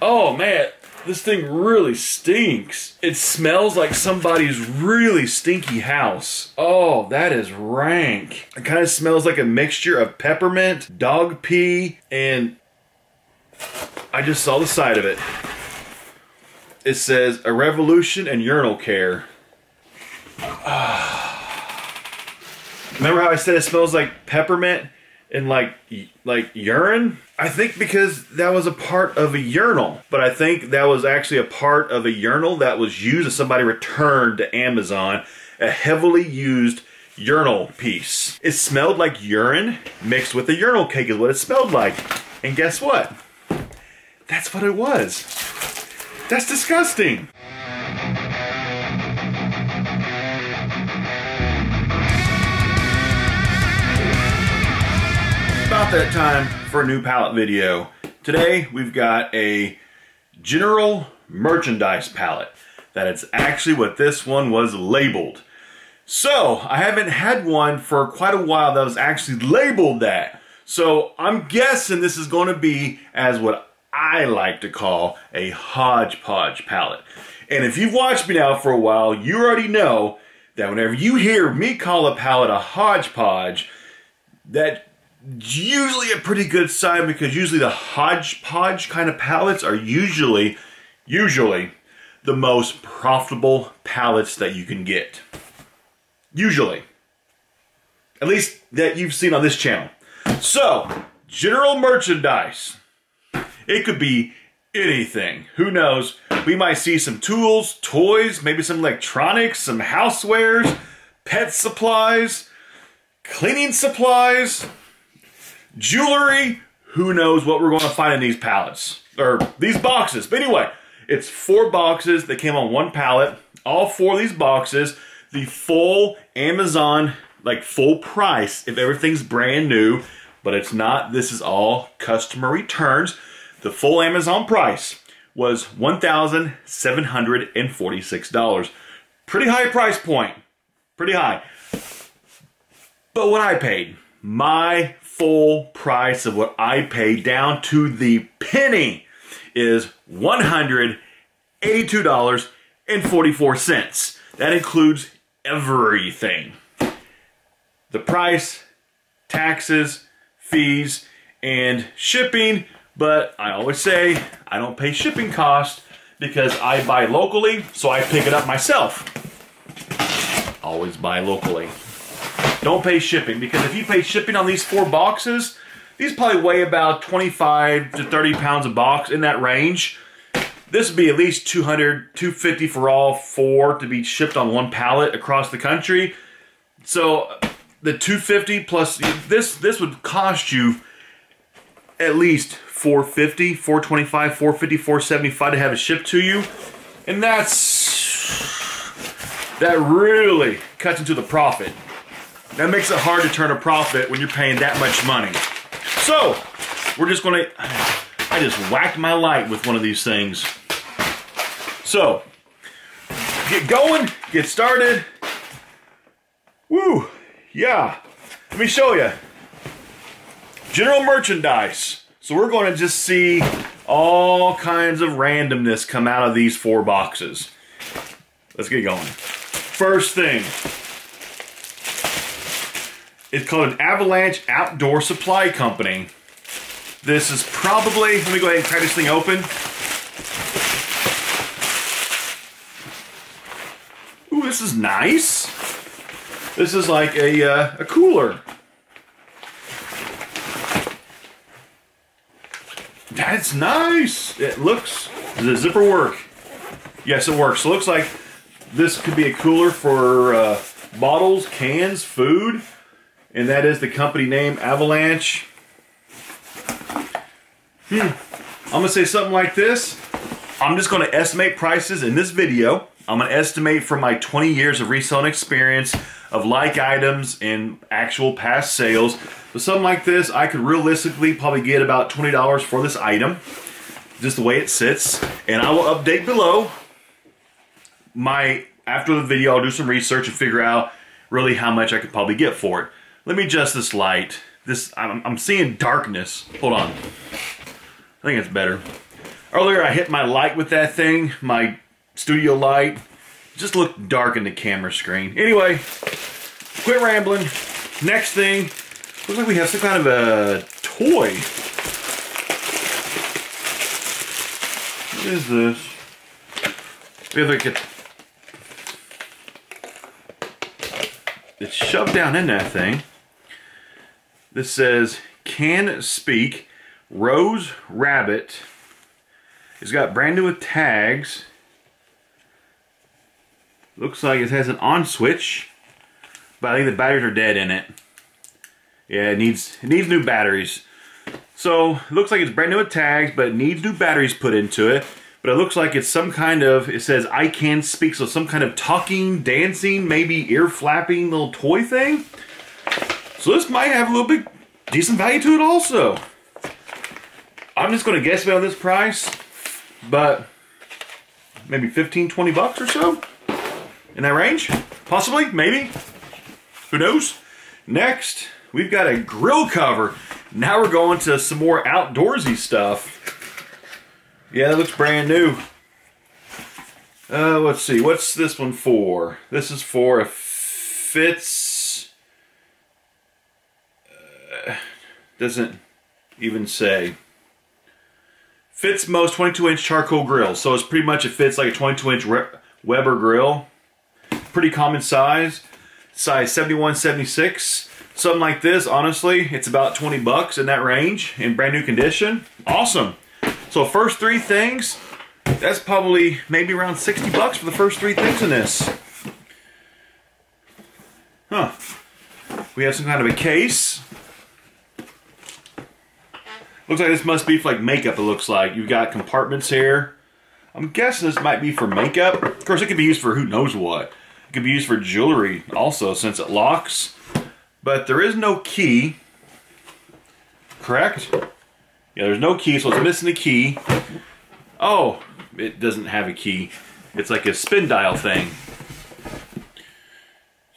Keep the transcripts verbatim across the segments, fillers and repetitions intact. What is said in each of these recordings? Oh man, this thing really stinks. It smells like somebody's really stinky house. Oh, that is rank. It kind of smells like a mixture of peppermint, dog pee, and I just saw the side of it. It says, a revolution in urinal care. Uh, remember how I said it smells like peppermint and like, like urine? I think because that was a part of a urinal, but I think that was actually a part of a urinal that was used and somebody returned to Amazon, a heavily used urinal piece. It smelled like urine mixed with a urinal cake is what it smelled like. And guess what? That's what it was. That's disgusting. About that time for a new palette video. Today we've got a general merchandise palette. That it's actually what this one was labeled. So I haven't had one for quite a while that was actually labeled that. So I'm guessing this is going to be as what I like to call a hodgepodge palette. And if you've watched me now for a while, you already know that whenever you hear me call a palette a hodgepodge, that's usually a pretty good sign because usually the hodgepodge kind of palettes are usually, usually the most profitable palettes that you can get. Usually. At least that you've seen on this channel. So, general merchandise. It could be anything. Who knows? We might see some tools, toys, maybe some electronics, some housewares, pet supplies, cleaning supplies, jewelry. Who knows what we're going to find in these pallets or these boxes. But anyway, it's four boxes that came on one pallet. All four of these boxes, the full Amazon, like full price if everything's brand new, but it's not. This is all customer returns. The full Amazon price was one thousand seven hundred forty-six dollars. Pretty high price point. Pretty high. But what I paid, my full price of what I paid down to the penny is one hundred eighty-two dollars and forty-four cents. That includes everything. The price, taxes, fees, and shipping. But I always say I don't pay shipping costs because I buy locally, so I pick it up myself. Always buy locally. Don't pay shipping because if you pay shipping on these four boxes, these probably weigh about twenty-five to thirty pounds a box, in that range. This would be at least two hundred, two fifty for all four to be shipped on one pallet across the country. So the two fifty plus this, this would cost you at least four fifty, four twenty-five, four fifty, four seventy-five to have it shipped to you. And that's, that really cuts into the profit. That makes it hard to turn a profit when you're paying that much money. So, we're just gonna, I just whacked my light with one of these things. So, get going, get started. Woo, yeah, let me show you. General merchandise. So we're going to just see all kinds of randomness come out of these four boxes. Let's get going. First thing. It's called an Avalanche Outdoor Supply Company. This is probably, let me go ahead and crack this thing open. Ooh, this is nice. This is like a, uh, a cooler. That's nice. It looks, does the zipper work? Yes, it works. It looks like this could be a cooler for uh, bottles, cans, food. And that is the company name, Avalanche. Hmm. I'm going to say something like this. I'm just going to estimate prices in this video. I'm going to estimate from my twenty years of reselling experience of like items and actual past sales. So something like this, I could realistically probably get about twenty dollars for this item, just the way it sits. And I will update below. My after the video, I'll do some research and figure out really how much I could probably get for it. Let me adjust this light. This I'm, I'm seeing darkness. Hold on. I think it's better. Earlier I hit my light with that thing, my studio light. Just looked dark in the camera screen. Anyway, quit rambling. Next thing, looks like we have some kind of a toy. What is this? We have like a... It's shoved down in that thing. This says, Can Speak Rose Rabbit. It's got brand new with tags. Looks like it has an on switch, but I think the batteries are dead in it. Yeah, it needs it needs new batteries. So it looks like it's brand new with tags, but it needs new batteries put into it. But it looks like it's some kind of, it says I Can Speak, so some kind of talking, dancing, maybe ear flapping little toy thing. So this might have a little bit decent value to it also. I'm just gonna guess about this price, but maybe fifteen, twenty bucks or so. In that range? Possibly? Maybe? Who knows? Next, we've got a grill cover. Now we're going to some more outdoorsy stuff. Yeah, that looks brand new. Uh, let's see. What's this one for? This is for a Fitz... Uh, doesn't even say. Fitzmo's twenty-two inch charcoal grill. So it's pretty much, it fits like a twenty-two inch Weber grill. Pretty common size, size seventy-one, seventy-six, something like this. Honestly, it's about twenty bucks in that range, in brand new condition. Awesome. So first three things, that's probably maybe around sixty bucks for the first three things in this. Huh. We have some kind of a case. Looks like this must be for like makeup, it looks like. You've got compartments here. I'm guessing this might be for makeup. Of course, it could be used for who knows what. It could be used for jewelry also, since it locks. But there is no key, correct? Yeah, there's no key, so it's missing a key. Oh, it doesn't have a key. It's like a spin dial thing.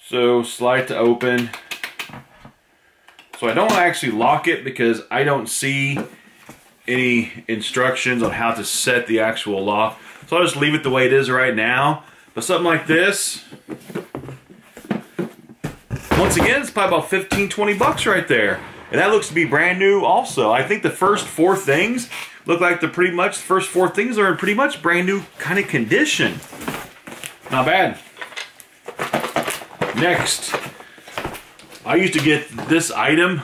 So, slide to open. So I don't actually lock it because I don't see any instructions on how to set the actual lock. So I'll just leave it the way it is right now. But something like this, once again, it's probably about fifteen, twenty bucks right there. And that looks to be brand new also. I think the first four things look like they're pretty much, the first four things are in pretty much brand new kind of condition. Not bad. Next, I used to get this item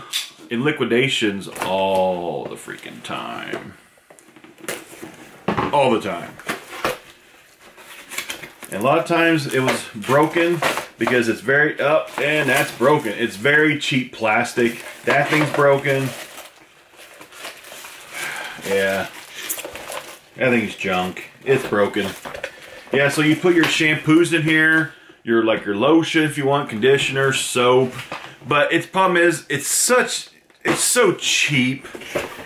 in liquidations all the freaking time. All the time. And a lot of times it was broken because it's very up oh, and that's broken. It's very cheap plastic. That thing's broken. Yeah. That thing's junk. It's broken. Yeah, so you put your shampoos in here, your like your lotion if you want, conditioner, soap. But its problem is it's such it's so cheap.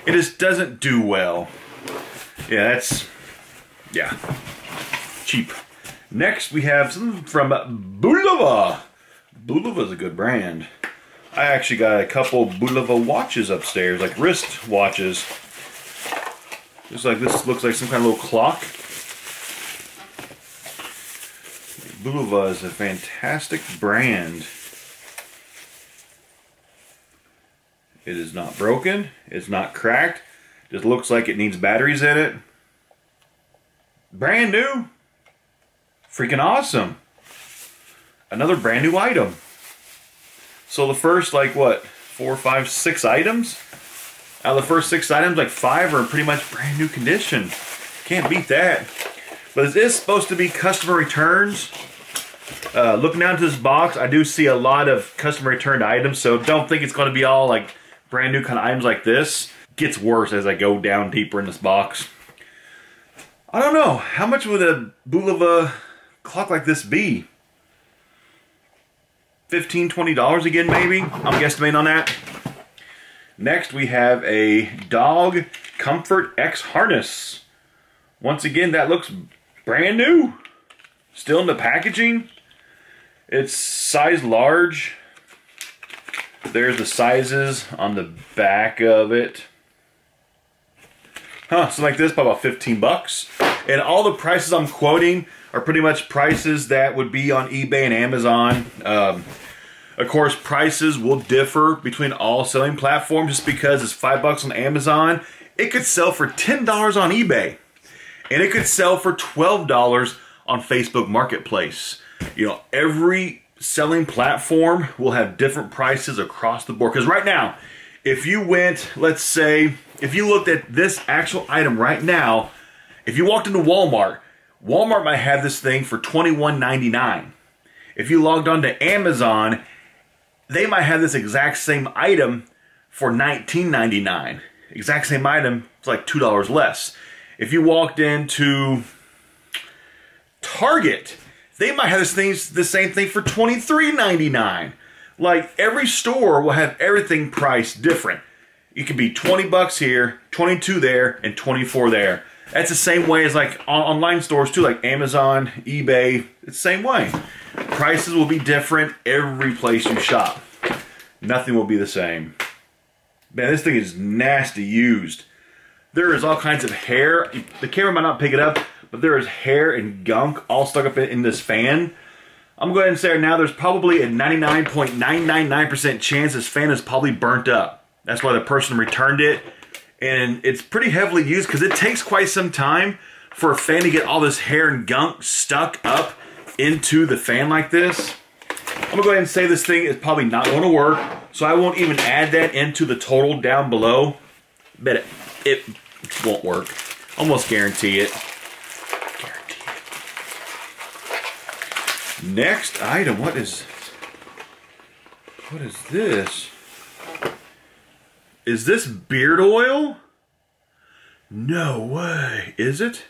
It just doesn't do well. Yeah, that's yeah. Cheap. Next, we have something from Bulova. Bulova's a good brand. I actually got a couple Bulova watches upstairs, like wrist watches. Just like this looks like some kind of little clock. Bulova is a fantastic brand. It is not broken. It's not cracked. Just looks like it needs batteries in it. Brand new. Freaking awesome. Another brand new item. So the first, like what, four, five, six items? Out of the first six items, like five are in pretty much brand new condition. Can't beat that. But is this supposed to be customer returns? Uh, looking down to this box, I do see a lot of customer returned items, so don't think it's going to be all like brand new kind of items like this. Gets worse as I go down deeper in this box. I don't know. How much would a Bulova clock like this be? fifteen, twenty dollars again, maybe? I'm guesstimating on that. Next, we have a Dog Comfort X Harness. Once again, that looks brand new. Still in the packaging. It's size large. There's the sizes on the back of it. huh, something like this, about fifteen bucks. And all the prices I'm quoting are pretty much prices that would be on eBay and Amazon. Um, of course, prices will differ between all selling platforms. Just because it's five bucks on Amazon, it could sell for ten dollars on eBay. And it could sell for twelve dollars on Facebook Marketplace. You know, every selling platform will have different prices across the board. Because right now, if you went, let's say, if you looked at this actual item right now, if you walked into Walmart, Walmart might have this thing for twenty-one ninety-nine. If you logged on to Amazon, they might have this exact same item for nineteen ninety-nine. Exact same item, it's like two dollars less. If you walked into Target, they might have this thing, the same thing for twenty-three ninety-nine. Like, every store will have everything priced different. It could be twenty bucks here, twenty-two there, and twenty-four there. That's the same way as like online stores too, like Amazon, eBay. It's the same way. Prices will be different every place you shop. Nothing will be the same. Man, this thing is nasty used. There is all kinds of hair. The camera might not pick it up, but there is hair and gunk all stuck up in this fan. I'm going to go ahead and say right now, there's probably a ninety-nine point nine nine nine percent chance this fan is probably burnt up. That's why the person returned it. And it's pretty heavily used because it takes quite some time for a fan to get all this hair and gunk stuck up into the fan like this. I'm gonna go ahead and say this thing is probably not gonna work, so I won't even add that into the total down below. Bet it, it won't work. Almost guarantee it. Guarantee it. Next item, what is, what is this? Is this beard oil? No way. Is it?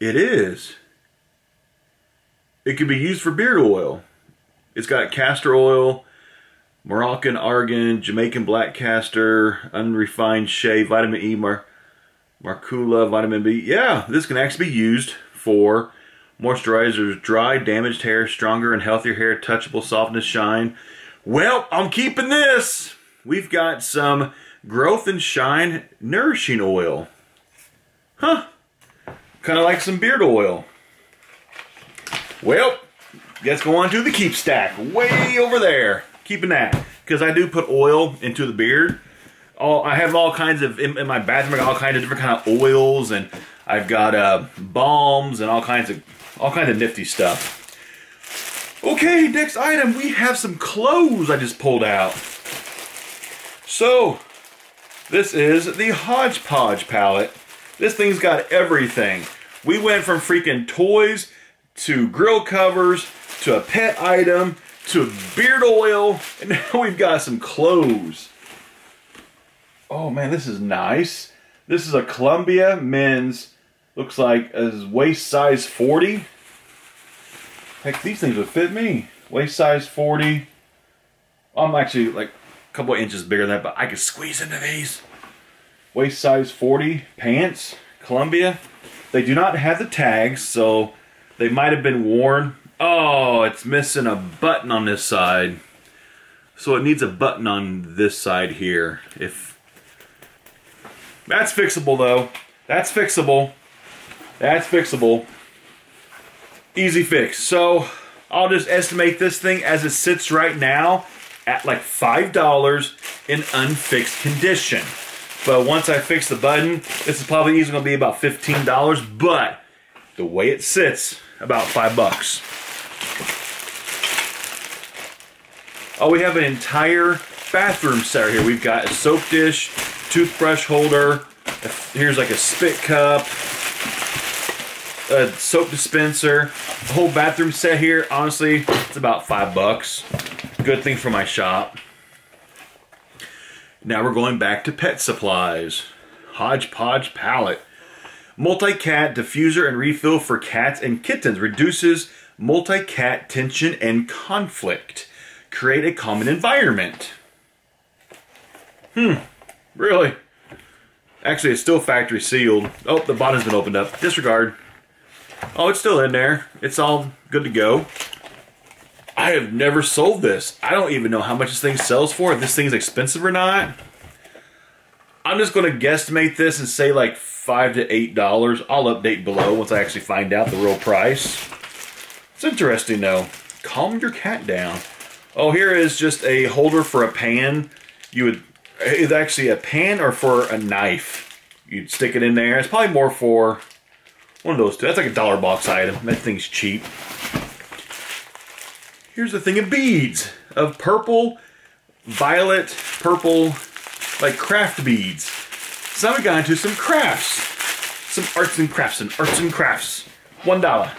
It is. It could be used for beard oil. It's got castor oil, Moroccan argan, Jamaican black castor, unrefined shea, vitamin E, mar marcula, vitamin B. Yeah, this can actually be used for moisturizers, dry, damaged hair, stronger and healthier hair, touchable softness, shine. Well, I'm keeping this. We've got some Growth and Shine Nourishing Oil. Huh. Kind of like some beard oil. Well, let's go on to the keep stack. Way over there. Keeping that. Because I do put oil into the beard. All, I have all kinds of, in, in my bathroom, I got all kinds of different kind of oils. And I've got uh, balms and all kinds of, all kinds of nifty stuff. Okay, next item, we have some clothes I just pulled out. So, this is the Hodgepodge palette. This thing's got everything. We went from freaking toys, to grill covers, to a pet item, to beard oil, and now we've got some clothes. Oh man, this is nice. This is a Columbia men's, looks like a waist size forty. Heck, these things would fit me. Waist size forty. I'm actually like a couple of inches bigger than that, but I could squeeze into these. Waist size forty pants, Columbia. They do not have the tags, so they might have been worn. Oh, it's missing a button on this side. So it needs a button on this side here. If that's fixable though. That's fixable. That's fixable. Easy fix. So I'll just estimate this thing as it sits right now at like five dollars in unfixed condition. But once I fix the button, this is probably easily going to be about fifteen dollars, but the way it sits, about five bucks. Oh, we have an entire bathroom set right here. We've got a soap dish, toothbrush holder. Here's like a spit cup. A soap dispenser, the whole bathroom set here. Honestly, it's about five bucks. Good thing for my shop. Now we're going back to pet supplies. Hodgepodge palette. Multi-cat diffuser and refill for cats and kittens. Reduces multi-cat tension and conflict. Create a common environment. Hmm, really? Actually, it's still factory sealed. Oh, the bottom's been opened up. Disregard. Oh, it's still in there. It's all good to go. I have never sold this. I don't even know how much this thing sells for, if this thing's expensive or not. I'm just going to guesstimate this and say like five to eight dollars. I'll update below once I actually find out the real price. It's interesting though. Calm your cat down. Oh, here is just a holder for a pan. You would, it's actually a pan or for a knife. You'd stick it in there. It's probably more for one of those two. That's like a dollar box item. That thing's cheap. Here's the thing of beads, of purple, violet, purple, like craft beads. So I've gotten to some crafts, some arts and crafts and arts and crafts. One dollar.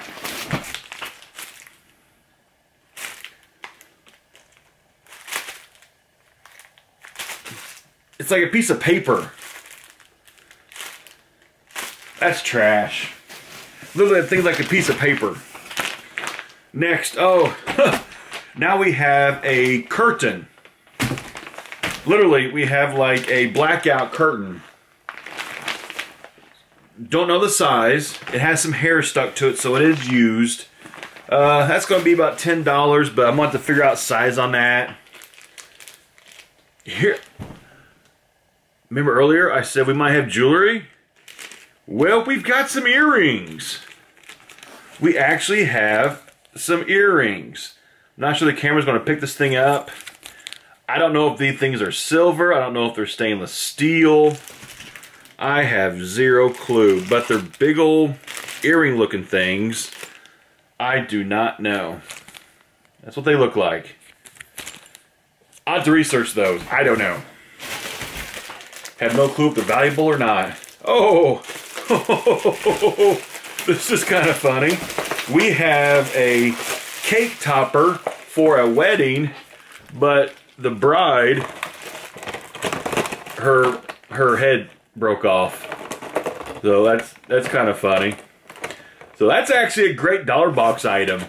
It's like a piece of paper. That's trash. Literally, that thing's like a piece of paper. Next, oh, now we have a curtain. Literally, we have like a blackout curtain. Don't know the size. It has some hair stuck to it, so it is used. Uh, that's going to be about ten dollars, but I'm going to have to figure out size on that. Here, remember earlier I said we might have jewelry? Well, we've got some earrings. We actually have some earrings. I'm not sure the camera's going to pick this thing up. I don't know if these things are silver. I don't know if they're stainless steel. I have zero clue, but they're big old earring looking things. I do not know. That's what they look like. I'll have to research those. I don't know. Have no clue if they're valuable or not. Oh, this is kind of funny. We have a cake topper for a wedding, but the bride, her her head broke off, so that's that's kind of funny. So that's actually a great dollar box item.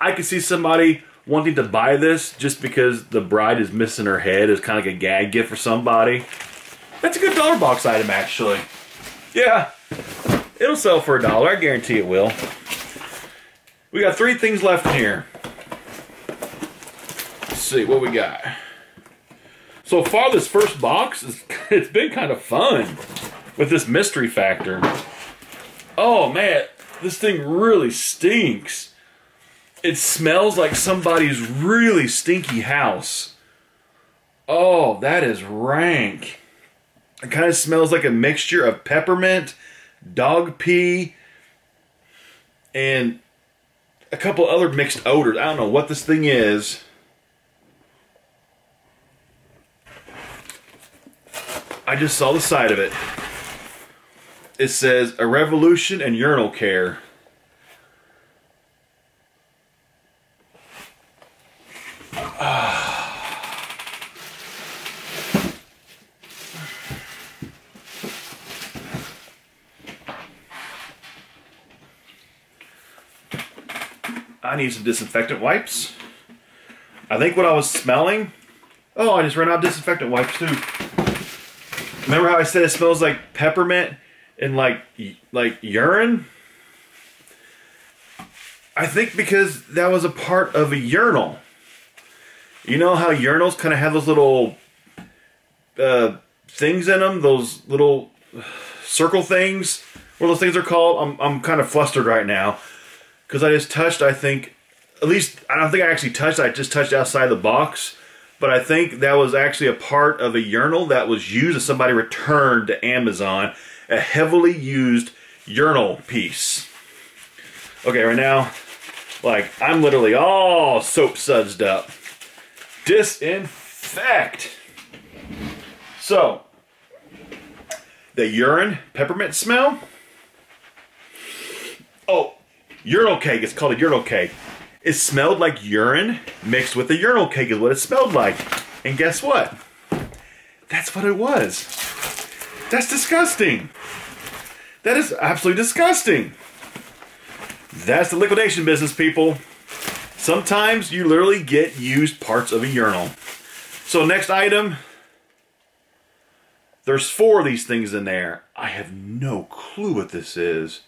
I could see somebody wanting to buy this just because the bride is missing her head. It's kind of like a gag gift for somebody. That's a good dollar box item, actually. Yeah, it'll sell for a dollar. I guarantee it will. We got three things left in here. Let's see what we got. So far, this first box, is, it's been kind of fun with this mystery factor. Oh, man, this thing really stinks. It smells like somebody's really stinky house. Oh, that is rank. It kind of smells like a mixture of peppermint, dog pee, and a couple other mixed odors. I don't know what this thing is. I just saw the side of it. It says, a revolution in urinal care. Uh, I need some disinfectant wipes. I think what I was smelling... Oh, I just ran out of disinfectant wipes too. Remember how I said it smells like peppermint and like like urine? I think because that was a part of a urinal. You know how urinals kind of have those little uh, things in them, those little circle things? What those things are called? I'm I'm kind of flustered right now because I just touched. I think at least I don't think I actually touched. I just touched outside the box. But I think that was actually a part of a urinal that was used as somebody returned to Amazon. A heavily used urinal piece. Okay, right now, like, I'm literally all soap sudsed up. Disinfect! So, the urine peppermint smell. Oh, urinal cake. It's called a urinal cake. It smelled like urine mixed with a urinal cake is what it smelled like. And guess what? That's what it was. That's disgusting. That is absolutely disgusting. That's the liquidation business, people. Sometimes you literally get used parts of a urinal. So next item, there's four of these things in there. I have no clue what this is.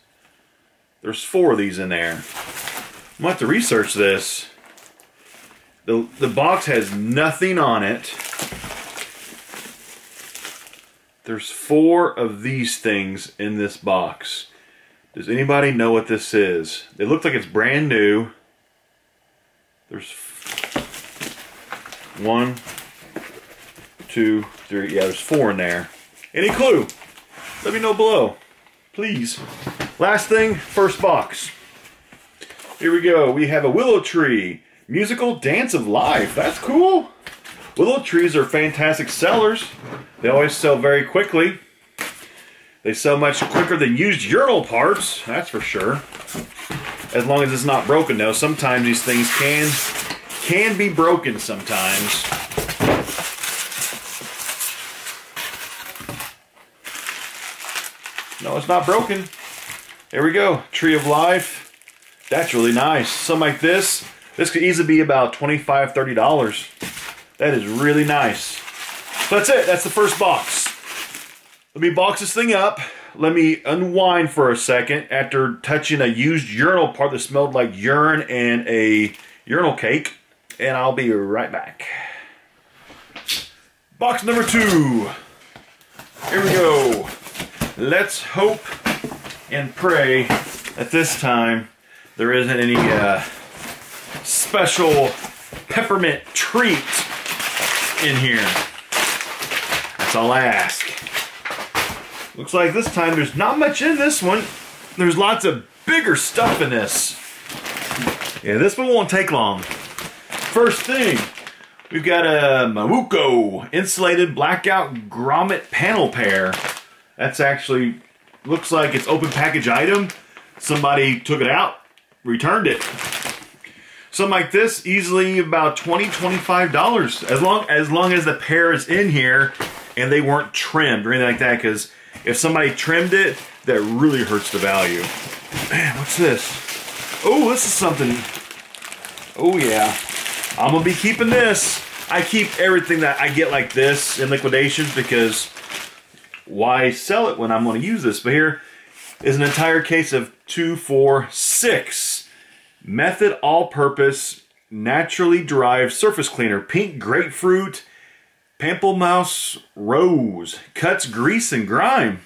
There's four of these in there. I'm going to have to research this. The, the box has nothing on it. There's four of these things in this box. Does anybody know what this is? It looks like it's brand new. There's one, two, three. Yeah, there's four in there. Any clue? Let me know below, please. Last thing, first box. Here we go. We have a Willow Tree musical dance of life. That's cool. Willow trees are fantastic sellers. They always sell very quickly. They sell much quicker than used urinal parts, that's for sure. As long as it's not broken, though. Sometimes these things can can be broken sometimes. No, it's not broken. Here we go, Tree of Life. That's really nice. Something like this, this could easily be about twenty-five, thirty dollars. That is really nice. So that's it, that's the first box. Let me box this thing up. Let me unwind for a second after touching a used urinal part that smelled like urine and a urinal cake, and I'll be right back. Box number two. Here we go. Let's hope and pray that this time there isn't any uh, special peppermint treat in here. That's all I ask. Looks like this time there's not much in this one. There's lots of bigger stuff in this. Yeah, this one won't take long. First thing, we've got a Mawuko insulated blackout grommet panel pair. That's actually, looks like it's open package item. Somebody took it out, returned it. Something like this, easily about twenty, twenty-five dollars, as long, as long as the pair is in here and they weren't trimmed or anything like that, because if somebody trimmed it, that really hurts the value. Man, what's this? Oh, this is something. Oh yeah, I'm gonna be keeping this. I keep everything that I get like this in liquidations, because why sell it when I'm gonna use this? But here is an entire case of two, four, six. Method all-purpose, naturally derived surface cleaner. Pink grapefruit, pamplemousse rose. Cuts grease and grime.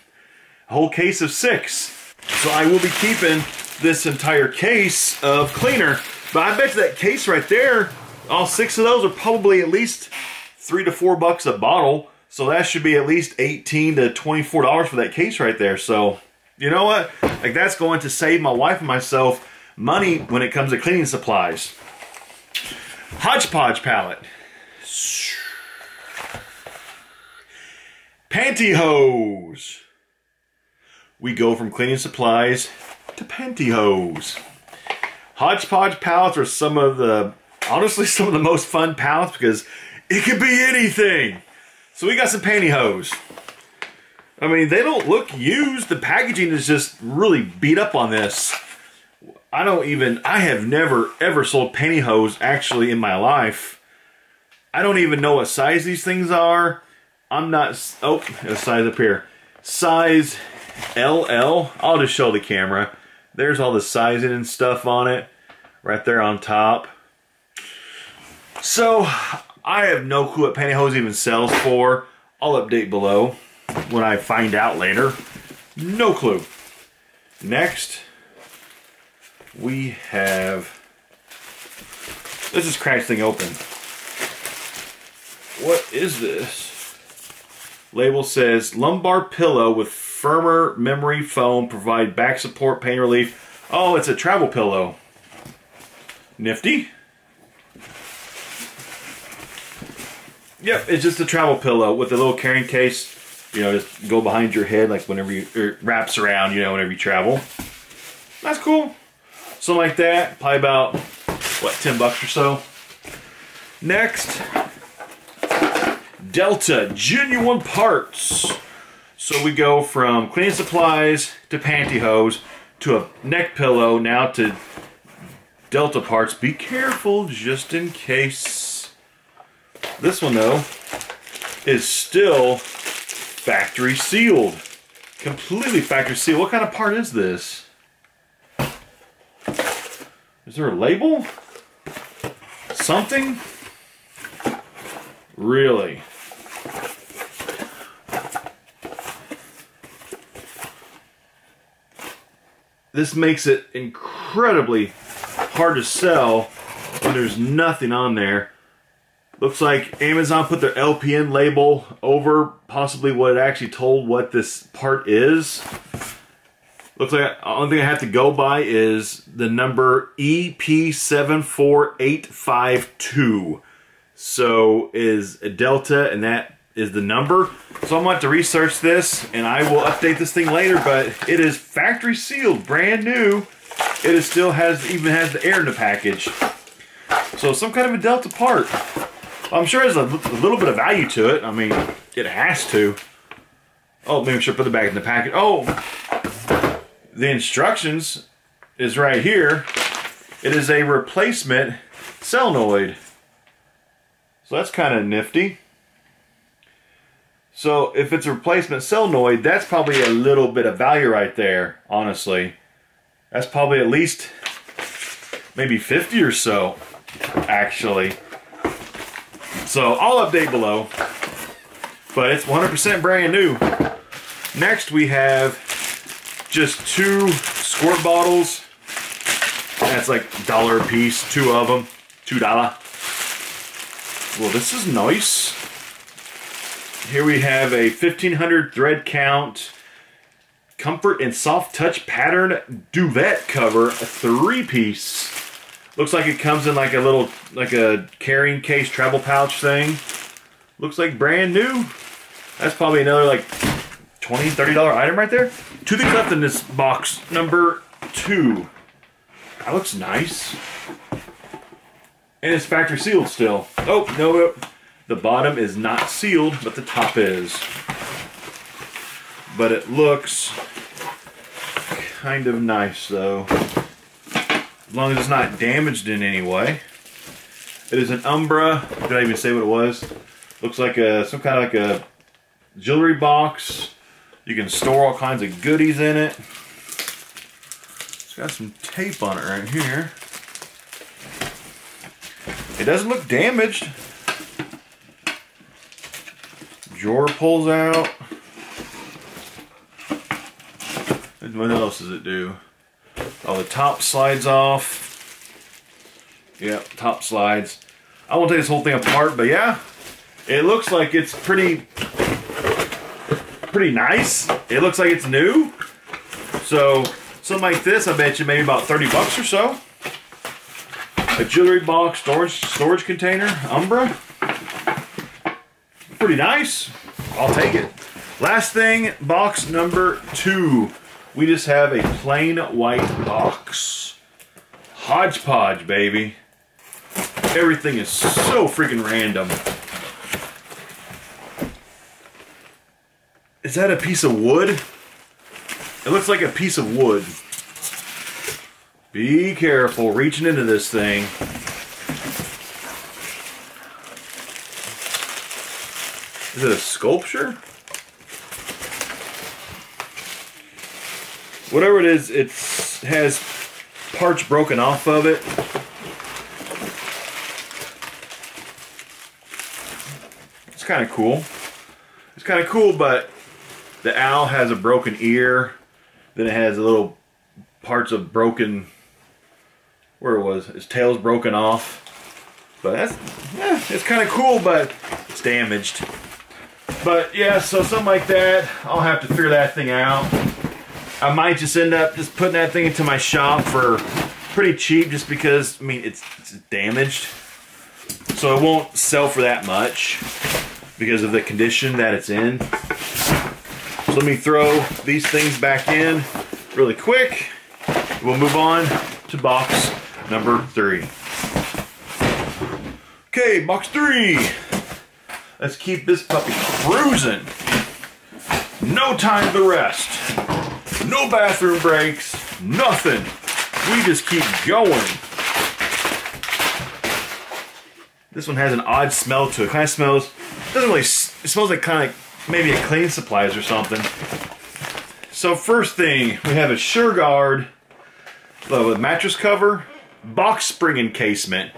A whole case of six. So I will be keeping this entire case of cleaner. But I bet you that case right there, all six of those are probably at least three to four bucks a bottle. So that should be at least eighteen to twenty-four dollars for that case right there. So you know what? Like, that's going to save my wife and myself money when it comes to cleaning supplies. Hodgepodge palette. Pantyhose. We go from cleaning supplies to pantyhose. Hodgepodge palettes are some of the, honestly, some of the most fun palettes, because it could be anything. So we got some pantyhose. I mean, they don't look used. The packaging is just really beat up on this. I don't even, I have never ever sold pantyhose actually in my life. I don't even know what size these things are. I'm not, oh, a size up here. Size L L, I'll just show the camera. There's all the sizing and stuff on it, right there on top. So, I have no clue what pantyhose even sells for. I'll update below when I find out later. No clue. Next, we have, let's just crash thing open. What is this? Label says, lumbar pillow with firmer memory foam, provide back support, pain relief. Oh, it's a travel pillow. Nifty. Yep, it's just a travel pillow with a little carrying case. You know, just go behind your head, like whenever you, it wraps around, you know, whenever you travel. That's cool. Something like that, probably about, what, ten bucks or so. Next, Delta, genuine parts. So we go from cleaning supplies to pantyhose to a neck pillow, now to Delta parts. Be careful, just in case. This one, though, is still factory sealed. Completely factory sealed. What kind of part is this? Is there a label? Something? Really? This makes it incredibly hard to sell when there's nothing on there. Looks like Amazon put their L P N label over possibly what it actually told what this part is. Looks like the only thing I have to go by is the number E P seven four eight five two. So is a Delta, and that is the number. So I'm going to have to research this, and I will update this thing later, but it is factory sealed, brand new. It is still has, even has the air in the package. So some kind of a Delta part. I'm sure there's a, a little bit of value to it. I mean, it has to. Oh, maybe I should put it back in the package. Oh, the instructions is right here. It is a replacement solenoid. So that's kind of nifty. So if it's a replacement solenoid, that's probably a little bit of value right there, honestly. That's probably at least maybe fifty or so, actually. So I'll update below, but it's one hundred percent brand new. Next we have just two squirt bottles. That's like a dollar a piece, two of them, two dollar. Well, this is nice. Here we have a fifteen hundred thread count comfort and soft touch pattern duvet cover, a three piece. Looks like it comes in like a little, like a carrying case travel pouch thing. Looks like brand new. That's probably another like twenty, thirty dollar item right there. To the left in this box, number two. That looks nice. And it's factory sealed still. Oh, no, no. The bottom is not sealed, but the top is. But it looks kind of nice though. As long as it's not damaged in any way. It is an Umbra. Did I even say what it was? Looks like a, some kind of like a jewelry box. You can store all kinds of goodies in it. It's got some tape on it right here. It doesn't look damaged. Drawer pulls out. And what else does it do? Oh, the top slides off. Yep, top slides. I won't take this whole thing apart, but yeah, it looks like it's pretty, pretty nice. It looks like it's new. So something like this, I bet you maybe about thirty bucks or so. A jewelry box, storage storage container, Umbra. Pretty nice. I'll take it. Last thing, box number two. We just have a plain white box. Hodgepodge, baby. Everything is so freaking random. Is that a piece of wood? It looks like a piece of wood. Be careful reaching into this thing. Is it a sculpture? Whatever it is, it has parts broken off of it. It's kind of cool. It's kind of cool, but the owl has a broken ear. Then it has little parts of broken, where it was, its tail's broken off. But that's, yeah, it's kind of cool, but it's damaged. But yeah, so something like that, I'll have to figure that thing out. I might just end up just putting that thing into my shop for pretty cheap, just because, I mean, it's, it's damaged. So it won't sell for that much because of the condition that it's in. So let me throw these things back in really quick. We'll move on to box number three. Okay, box three. Let's keep this puppy cruising. No time to rest. No bathroom breaks. Nothing. We just keep going. This one has an odd smell to it. Kind of smells, doesn't really, it smells like kind of like maybe a cleaning supplies or something. So first thing, we have a SureGuard with mattress cover, box spring encasement.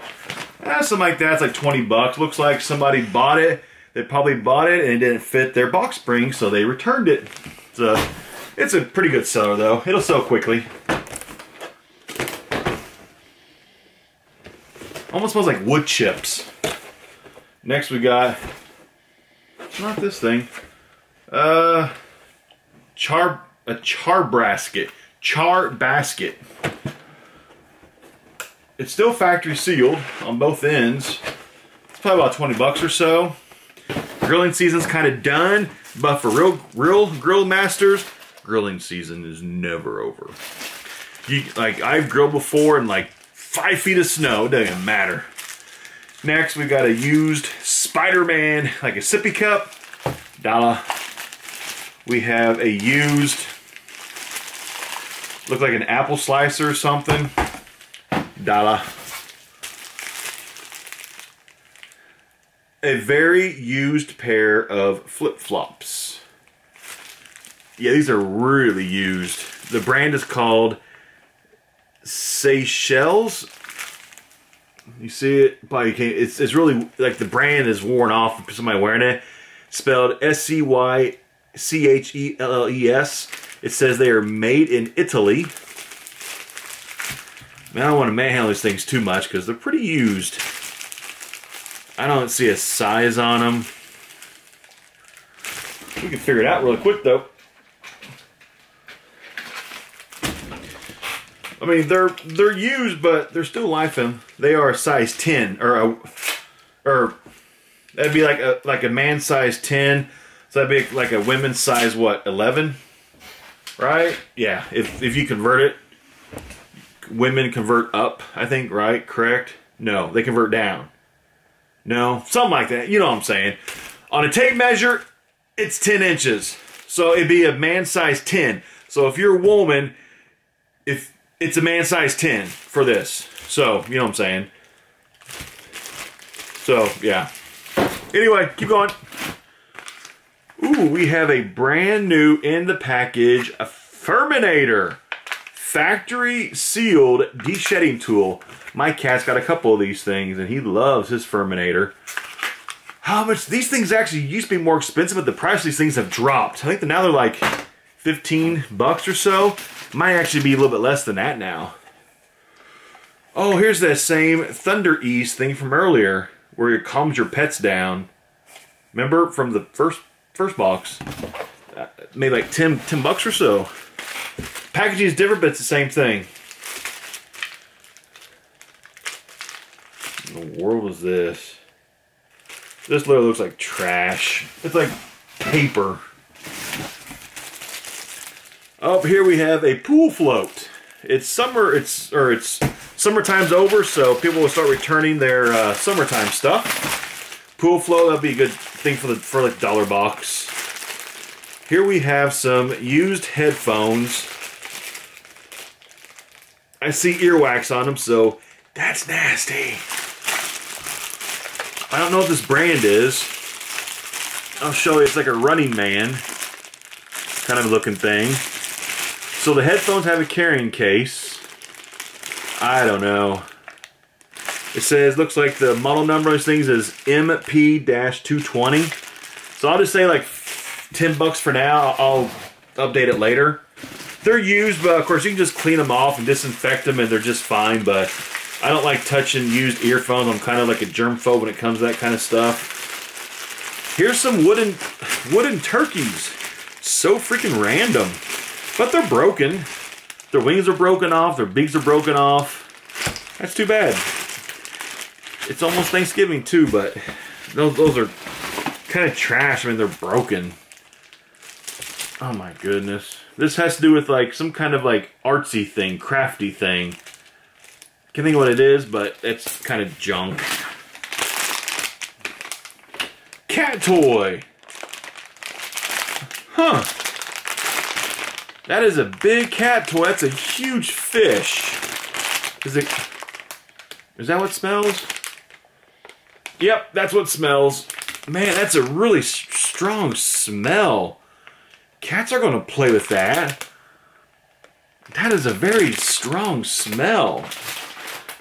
Eh, something like that, it's like twenty bucks. Looks like somebody bought it. They probably bought it and it didn't fit their box spring, so they returned it. So it's a pretty good seller though. It'll sell quickly. Almost smells like wood chips. Next we got, not this thing, uh, char, a char basket, char basket. It's still factory sealed on both ends. It's probably about twenty bucks or so. Grilling season's kind of done, but for real, real grill masters, grilling season is never over. You, like I've grilled before in like five feet of snow, it doesn't matter. Next, we got a used Spider-Man, like a sippy cup, dollar. We have a used, look like an apple slicer or something, dollar. A very used pair of flip-flops. Yeah, these are really used. The brand is called Seychelles. You see it? Probably can't. It's, it's really, like the brand is worn off from somebody wearing it. Spelled S C Y C H E L L E S. It says they are made in Italy. Man, I don't want to manhandle these things too much because they're pretty used. I don't see a size on them. We can figure it out really quick though. I mean, they're they're used, but they're still life in. They are a size ten, or a, or that'd be like a like a man size ten, so that'd be like a women's size what eleven, right? Yeah, if if you convert it, women convert up, I think, right? Correct? No, they convert down. No, something like that. You know what I'm saying? On a tape measure, it's ten inches, so it'd be a man size ten. So if you're a woman, if it's a man size ten for this. So, you know what I'm saying? So, yeah. Anyway, keep going. Ooh, we have a brand new in the package, a Furminator factory sealed de-shedding tool. My cat's got a couple of these things and he loves his Furminator. How much, these things actually used to be more expensive, but the price of these things have dropped. I think that now they're like fifteen bucks or so. Might actually be a little bit less than that now. Oh, here's that same Thunder Ease thing from earlier where it calms your pets down. Remember from the first first box? Uh, maybe like ten bucks or so. Packaging is different, but it's the same thing. What in the world was this? This literally looks like trash. It's like paper. Up here we have a pool float. It's summer, it's or it's summertime's over, so people will start returning their uh, summertime stuff. Pool float, that'd be a good thing for the for like dollar box. Here we have some used headphones. I see earwax on them, so that's nasty. I don't know what this brand is. I'll show you. It's like a Running Man kind of looking thing. So the headphones have a carrying case. I don't know. It says, looks like the model number of these things is M P two twenty. So I'll just say like ten bucks for now. I'll update it later. They're used, but of course you can just clean them off and disinfect them and they're just fine, but I don't like touching used earphones. I'm kind of like a germphobe when it comes to that kind of stuff. Here's some wooden, wooden turkeys. So freaking random. But they're broken. Their wings are broken off. Their beaks are broken off. That's too bad. It's almost Thanksgiving too, but those, those are kind of trash. I mean, they're broken. Oh my goodness. This has to do with like some kind of like artsy thing, crafty thing. Can't think of what it is, but it's kind of junk. Cat toy. Huh. That is a big cat toy. That's a huge fish. Is it? Is that what smells? Yep, that's what smells. Man, that's a really strong smell. Cats are going to play with that. That is a very strong smell.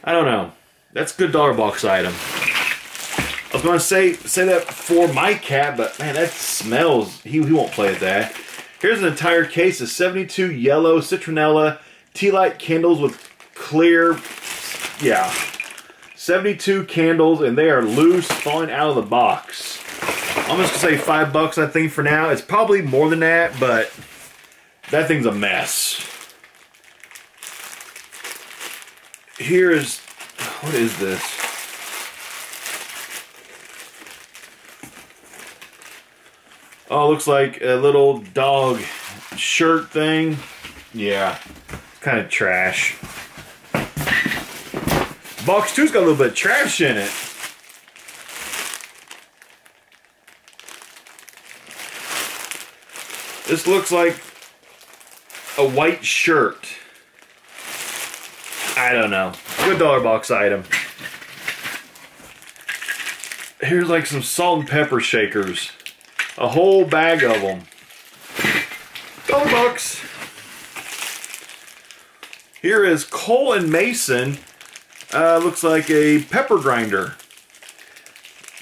I don't know. That's a good dollar box item. I was going to say say that for my cat, but man, that smells. He, he won't play with that. Here's an entire case of seventy-two yellow citronella tea light candles with clear, yeah, seventy-two candles, and they are loose, falling out of the box. I'm just gonna say five bucks, I think, for now. It's probably more than that, but that thing's a mess. Here is, what is this? Oh, looks like a little dog shirt thing. Yeah, kind of trash. Box two's got a little bit of trash in it. This looks like a white shirt. I don't know. Good dollar box item. Here's like some salt and pepper shakers. A whole bag of them. Dollar bucks. Here is Cole and Mason. Uh, looks like a pepper grinder.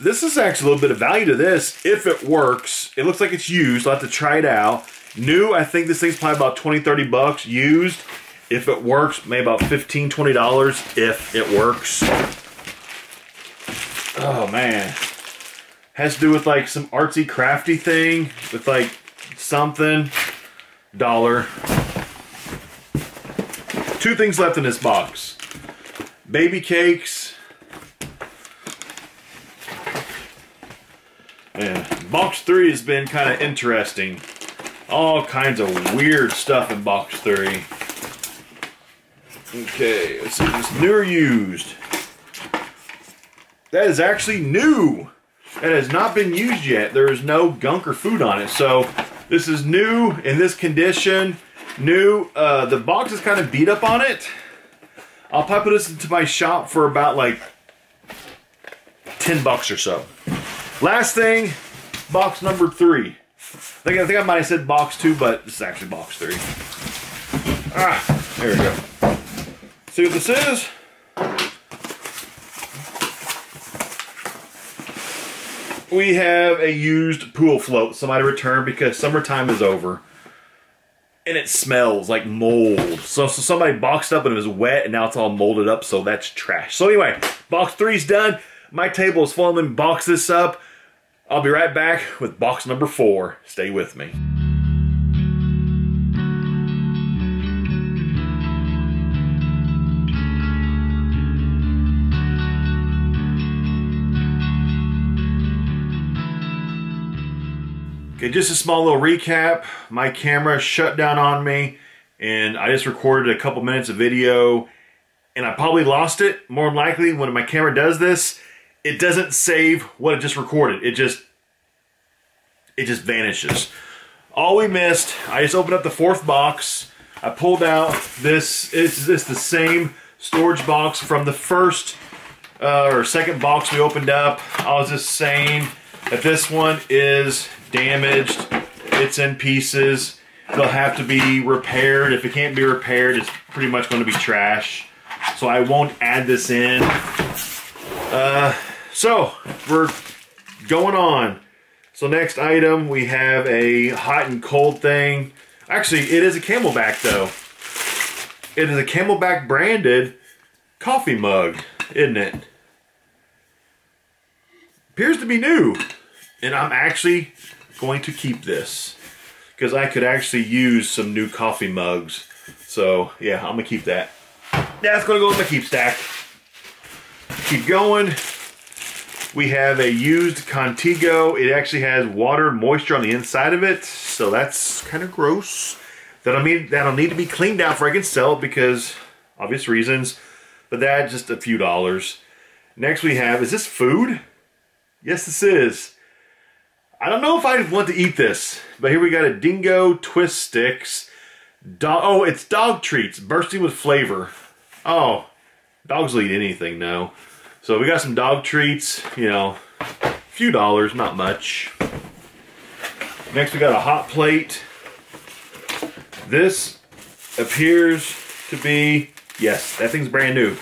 This is actually a little bit of value to this, if it works. It looks like it's used, I'll have to try it out. New, I think this thing's probably about twenty, thirty bucks. Used, if it works, maybe about fifteen, twenty dollars, if it works. Oh man. Has to do with like some artsy crafty thing, with like something, dollar. Two things left in this box. Baby cakes. And box three has been kind of interesting. All kinds of weird stuff in box three. Okay, let's see if it's new or used. That is actually new. That has not been used yet. There is no gunk or food on it. So this is new in this condition. New. Uh, the box is kind of beat up on it. I'll probably put this into my shop for about like ten bucks or so. Last thing, box number three. I think I, think I might have said box two, but this is actually box three. Ah, there we go. See what this is? We have a used pool float somebody returned because summertime is over. And it smells like mold. So, so somebody boxed up and it was wet and now it's all molded up, so that's trash. So anyway, box three's done. My table is full. I'm gonna box this up. I'll be right back with box number four. Stay with me. Okay, just a small little recap. My camera shut down on me and I just recorded a couple minutes of video and I probably lost it. More than likely, when my camera does this, it doesn't save what it just recorded. It just, it just vanishes. All we missed, I just opened up the fourth box. I pulled out this, it's, it's the same storage box from the first uh, or second box we opened up. I was just saying that this one is damaged, it's in pieces, they'll have to be repaired. If it can't be repaired, it's pretty much going to be trash, so I won't add this in. Uh, so we're going on. So next item, we have a hot and cold thing. Actually, it is a CamelBak though. It is a CamelBak branded coffee mug, isn't it? Appears to be new, and I'm actually going to keep this because I could actually use some new coffee mugs. So yeah, I'm gonna keep that. That's gonna go in my keep stack. Keep going. We have a used Contigo. It actually has water and moisture on the inside of it, so that's kind of gross. That'll mean that'll need to be cleaned out before I can sell it because obvious reasons. But that's just a few dollars. Next we have, is this food? Yes, this is. I don't know if I want to eat this, but here we got a Dingo twist sticks. Dog, oh, it's dog treats, bursting with flavor. Oh, dogs will eat anything now. So we got some dog treats, you know, a few dollars, not much. Next, we got a hot plate. This appears to be, yes, that thing's brand new.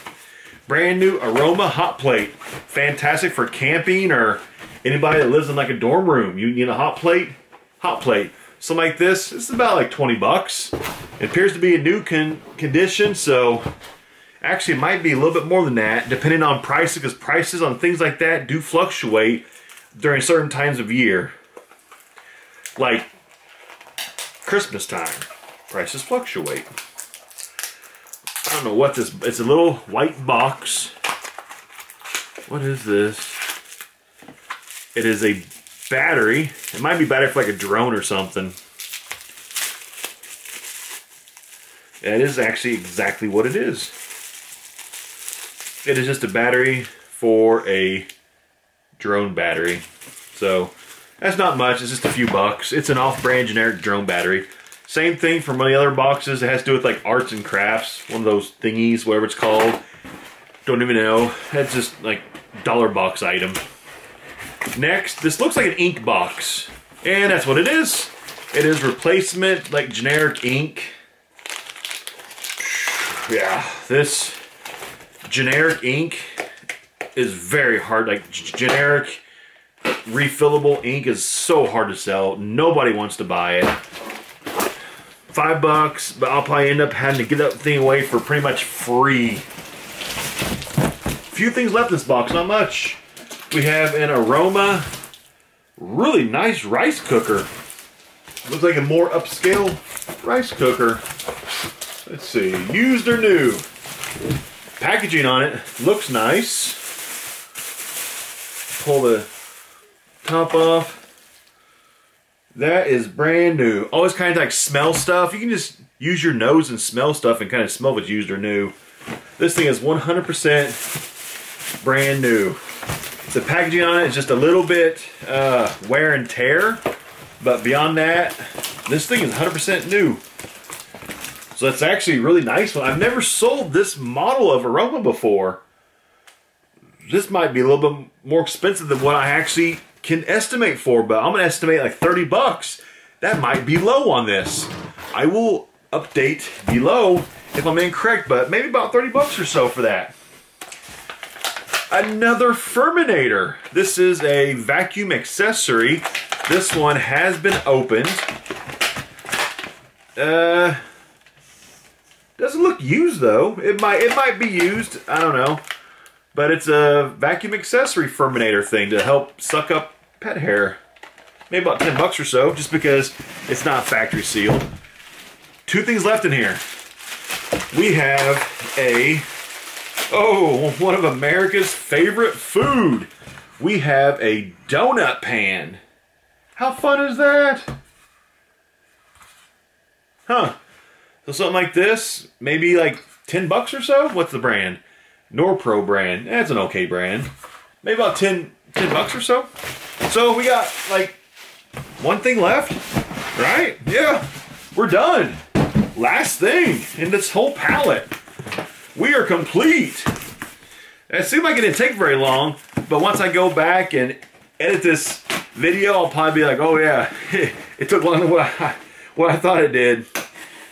Brand new Aroma hot plate. Fantastic for camping or anybody that lives in like a dorm room. You need a hot plate? Hot plate. Something like this, this is about like twenty bucks. It appears to be in new con condition, so Actually, it might be a little bit more than that, depending on prices, because prices on things like that do fluctuate during certain times of year. Like Christmas time, prices fluctuate. I don't know what this, it's a little white box. What is this? It is a battery. It might be battery for like a drone or something. That is actually exactly what it is. It is just a battery for a drone battery. So that's not much, it's just a few bucks. It's an off-brand generic drone battery. Same thing for many other boxes. It has to do with like arts and crafts, one of those thingies, whatever it's called. Don't even know. That's just like dollar box item. Next, this looks like an ink box. And that's what it is. It is replacement, like generic ink. Yeah, this generic ink is very hard. Like generic refillable ink is so hard to sell. Nobody wants to buy it. Five bucks, but I'll probably end up having to give that thing away for pretty much free. Few things left in this box, not much. We have an Aroma, really nice rice cooker. Looks like a more upscale rice cooker. Let's see, used or new. Packaging on it looks nice. Pull the top off. That is brand new. Always kind of like smell stuff. You can just use your nose and smell stuff and kind of smell what's used or new. This thing is one hundred percent brand new. The packaging on it is just a little bit uh, wear and tear, but beyond that, this thing is one hundred percent new. So that's actually a really nice one. I've never sold this model of Aroma before. This might be a little bit more expensive than what I actually can estimate for, but I'm gonna estimate like thirty bucks. That might be low on this. I will update below if I'm incorrect, but maybe about thirty bucks or so for that. Another Furminator. This is a vacuum accessory. This one has been opened. Uh, doesn't look used though. It might, it might be used, I don't know. But it's a vacuum accessory Furminator thing to help suck up pet hair. Maybe about ten bucks or so, just because it's not factory sealed. Two things left in here. We have a, oh, one of America's favorite food. We have a donut pan. How fun is that? Huh. So something like this, maybe like ten bucks or so? What's the brand? Norpro brand. That's an okay brand. Maybe about ten bucks or so. So we got like one thing left, right? Yeah, we're done. Last thing in this whole palette. We are complete. It seemed like it didn't take very long, but once I go back and edit this video, I'll probably be like, oh yeah, it took longer than what I, what I thought it did.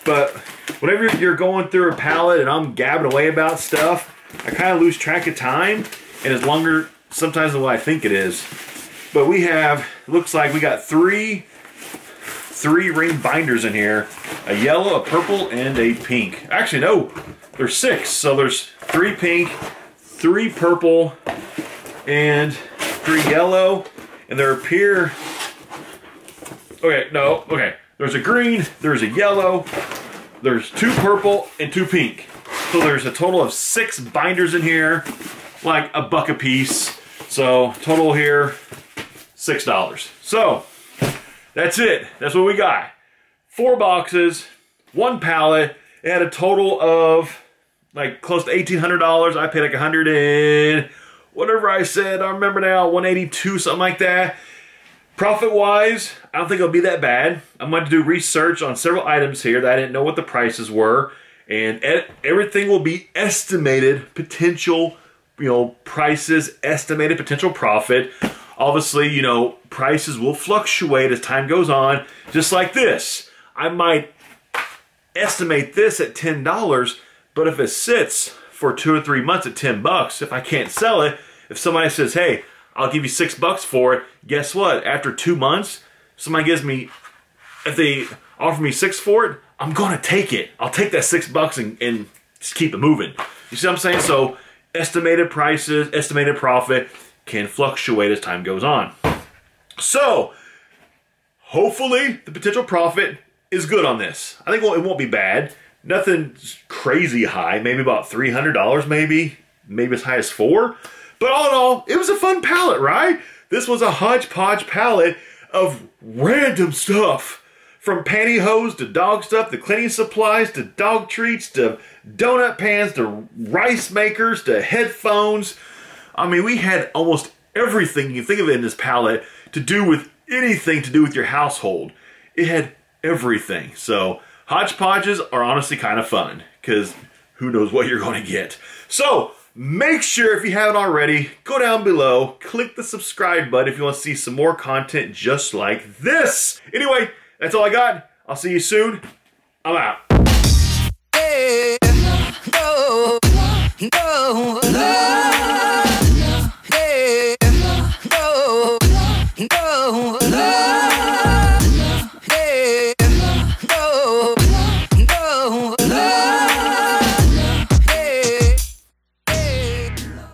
But whenever you're going through a palette and I'm gabbing away about stuff, I kind of lose track of time, and it's longer sometimes than what I think it is. But we have, looks like we got three, three ring binders in here. A yellow, a purple, and a pink. Actually, no, there's six. So there's three pink, three purple, and three yellow. And there appear, okay, no, okay. There's a green, there's a yellow, there's two purple, and two pink. So there's a total of six binders in here, like a buck a piece. So total here, six dollars. So that's it. That's what we got. Four boxes, one pallet. It had a total of like close to eighteen hundred dollars. I paid like a hundred and whatever I said, I remember now, one eighty-two, something like that. Profit-wise, I don't think it'll be that bad. I'm going to do research on several items here that I didn't know what the prices were. And everything will be estimated potential, you know, prices, estimated potential profit. Obviously, you know, prices will fluctuate as time goes on. Just like this, I might estimate this at ten dollars, but if it sits for two or three months at ten bucks, if I can't sell it, if somebody says, hey, I'll give you six bucks for it, guess what? After two months, somebody gives me, if they offer me six for it, I'm gonna take it. I'll take that six bucks and, and just keep it moving. You see what I'm saying? So estimated prices, estimated profit can fluctuate as time goes on. So hopefully the potential profit is good on this. I think it won't be bad. Nothing crazy high, maybe about three hundred dollars maybe, maybe as high as four. But all in all, it was a fun palette, right? This was a hodgepodge palette of random stuff. From pantyhose to dog stuff, to cleaning supplies, to dog treats, to donut pans, to rice makers, to headphones. I mean, we had almost everything you can think of in this palette to do with anything to do with your household. It had everything. So hodgepodges are honestly kind of fun because who knows what you're going to get. So make sure, if you haven't already, go down below, click the subscribe button if you want to see some more content just like this. Anyway, that's all I got. I'll see you soon. I'm out.